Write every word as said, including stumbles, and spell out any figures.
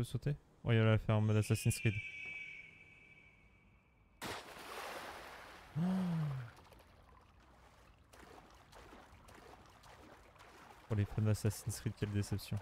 peut sauter? Oh, il y a la ferme d'Assassin's Creed. Oh. Pour les fans d'Assassin's Creed, quelle déception.